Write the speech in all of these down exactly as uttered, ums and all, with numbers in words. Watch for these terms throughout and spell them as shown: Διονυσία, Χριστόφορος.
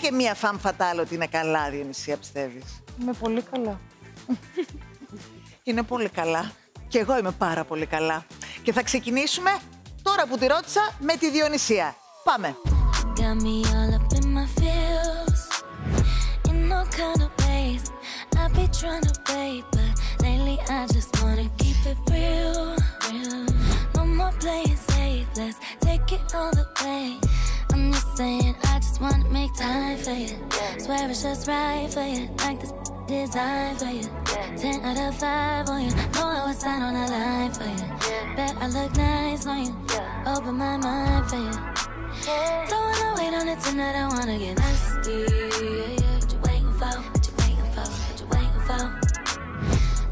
πείτε και μία φαμ φατάλ ότι είναι καλά, Διονυσία, πιστεύεις? Είμαι πολύ καλά. Είναι πολύ καλά. Και εγώ είμαι πάρα πολύ καλά. Και θα ξεκινήσουμε τώρα που τη ρώτησα με τη Διονυσία. Πάμε. Design for you, ten out of five on you. Know I was out on the line for you. Bet I look nice on you. Open my mind for you. Don't wanna wait on it tonight. I wanna get nasty. What you waiting for? What you waiting for? What you waiting for?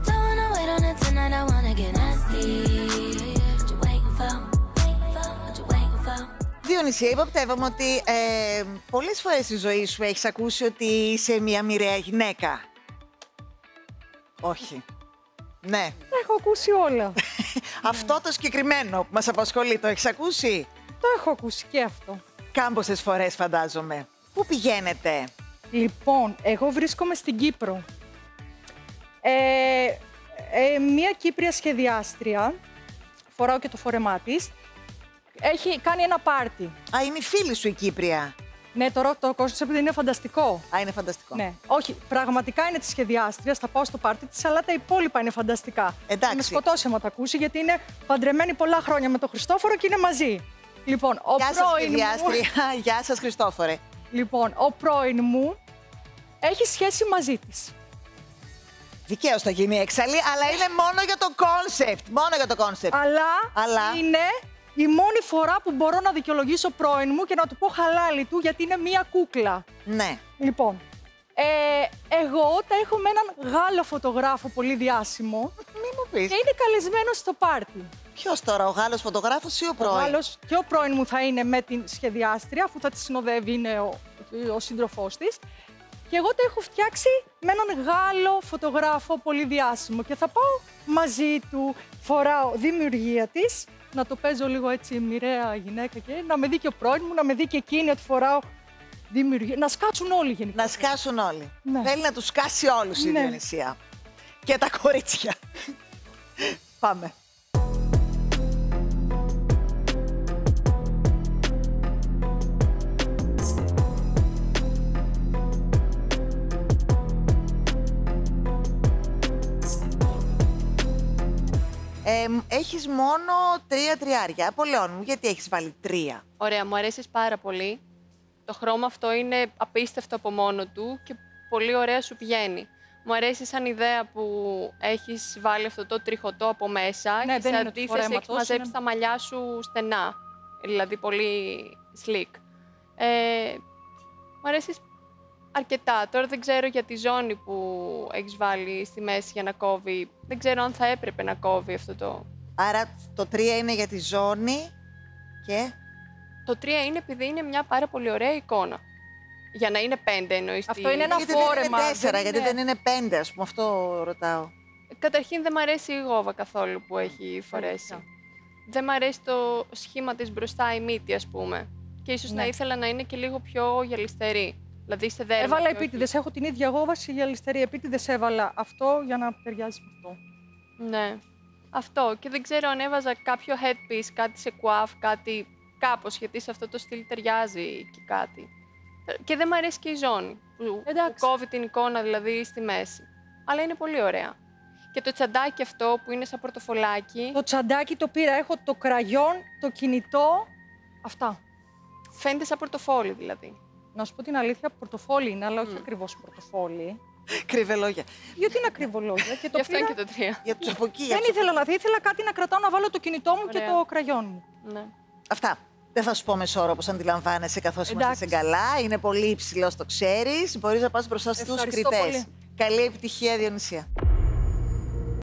Don't wanna wait on it tonight. I wanna get nasty. What you waiting for? Waiting for? What you waiting for? Διονυσία, υποπτεύομαι ότι ε, πολλές φορές στη ζωή σου έχεις ακούσει ότι είσαι μια μοιραία γυναίκα. Όχι. Ναι. Έχω ακούσει όλα. Αυτό το συγκεκριμένο που μας απασχολεί, το έχεις ακούσει? Το έχω ακούσει και αυτό. Κάμποσες φορές, φαντάζομαι. Πού πηγαίνετε? Λοιπόν, εγώ βρίσκομαι στην Κύπρο. Ε, ε, μια Κύπρια σχεδιάστρια, φοράω και το φορεμά της, έχει κάνει ένα πάρτι. Α, είναι η φίλη σου η Κύπρια. Ναι, το ρόκ το κόστος είναι φανταστικό. Α, είναι φανταστικό. Ναι. Όχι, πραγματικά είναι τη σχεδιάστρια. Θα πάω στο πάρτι τη, αλλά τα υπόλοιπα είναι φανταστικά. Εντάξει. Θα με σκοτώσει άμα τα ακούσει, γιατί είναι παντρεμένη πολλά χρόνια με τον Χριστόφορο και είναι μαζί. Λοιπόν, ο Γεια σας, πρώην σχεδιάστρια. Μου... Γεια σας, Χριστόφορε. Λοιπόν, ο πρώην μου έχει σχέση μαζί τη. Δικαίως θα γίνει έξαλλη, αλλά είναι μόνο για το κόνσεπτ. Μόνο για το κόνσεπτ. Αλλά, αλλά είναι. Η μόνη φορά που μπορώ να δικαιολογήσω πρώην μου και να του πω χαλάλι του, γιατί είναι μία κούκλα. Ναι. Λοιπόν, ε, εγώ τα έχω με έναν Γάλλο φωτογράφο πολύ διάσημο. Μην μου πεις. Και είναι καλεσμένος στο πάρτι. Ποιος τώρα, ο Γάλλος φωτογράφος ή ο πρώην? Ο Γάλλος και ο πρώην μου θα είναι με την σχεδιάστρια, αφού θα τη συνοδεύει, είναι ο, ο σύντροφός της. Και εγώ τα έχω φτιάξει με έναν Γάλλο φωτογράφο πολύ διάσημο. Και θα πάω μαζί του, φοράω δημιουργία της. Να το παίζω λίγο έτσι μοιραία γυναίκα και να με δει και ο πρώην μου, να με δει και εκείνη ότι φοράω δημιουργία. Να σκάσουν όλοι γενικά. Να σκάσουν όλοι. Ναι. Θέλει να τους σκάσει όλους, ναι, η Διονυσία. Και τα κορίτσια. Πάμε. Ε, έχεις μόνο τρία τριάρια. Απολέον μου, γιατί έχεις βάλει τρία? Ωραία, μου αρέσεις πάρα πολύ. Το χρώμα αυτό είναι απίστευτο από μόνο του και πολύ ωραία σου πηγαίνει. Μου αρέσει σαν ιδέα που έχεις βάλει αυτό το τριχωτό από μέσα, ναι, και σε αντίθεση έχεις μαζέψει είναι... τα μαλλιά σου στενά. Δηλαδή πολύ slick. Ε, μου αρέσεις αρκετά. Τώρα δεν ξέρω για τη ζώνη που έχεις βάλει στη μέση για να κόβει. Δεν ξέρω αν θα έπρεπε να κόβει αυτό το... Άρα το τρία είναι για τη ζώνη και... Το τρία είναι επειδή είναι μια πάρα πολύ ωραία εικόνα. Για να είναι πέντε εννοείς. Αυτό είναι ένα γιατί φόρεμα. Γιατί δεν είναι τέσσερα, γιατί δεν είναι πέντε, ας πούμε, αυτό ρωτάω. Καταρχήν δεν μ' αρέσει η γόβα καθόλου που έχει φορέσει. Ά. Δεν μ' αρέσει το σχήμα της μπροστά, η μύτη, ας πούμε. Και ίσως ναι, να ήθελα να είναι και λίγο πιο γυαλιστερή. Δηλαδή σε δέρμα. Έβαλα επίτηδες. Έχω την ίδια γόβαση για αριστερή. Επίτηδες έβαλα αυτό για να ταιριάζει με αυτό. Ναι. Αυτό. Και δεν ξέρω αν έβαζα κάποιο headpiece, κάτι σε κουάφ, κάτι κάπως. Γιατί σε αυτό το στυλ ταιριάζει και κάτι. Και δεν μου αρέσει και η ζώνη που, που κόβει την εικόνα, δηλαδή στη μέση. Αλλά είναι πολύ ωραία. Και το τσαντάκι αυτό που είναι σαν πορτοφολάκι. Το τσαντάκι το πήρα. Έχω το κραγιόν, το κινητό. Αυτά. Φαίνεται σαν πορτοφόλι δηλαδή. Να σου πω την αλήθεια, πορτοφόλι είναι, αλλά όχι mm. ακριβώς πορτοφόλι. Κρυβελόγια. Γιατί είναι ακριβολόγια. Και το πήρα... και το τρία. Για τους από εκεί. Δεν ήθελα να δει, ήθελα κάτι να κρατάω, να βάλω το κινητό μου. Ωραία. Και το κραγιόν μου. Ναι. Αυτά. Δεν θα σου πω μεσόρο, όπως αντιλαμβάνεσαι, καθώς είμαστε σε καλά. Είναι πολύ υψηλός, το ξέρεις. Μπορείς να πας μπροστά στους κριτές. Πολύ. Καλή επιτυχία, Διονυσία.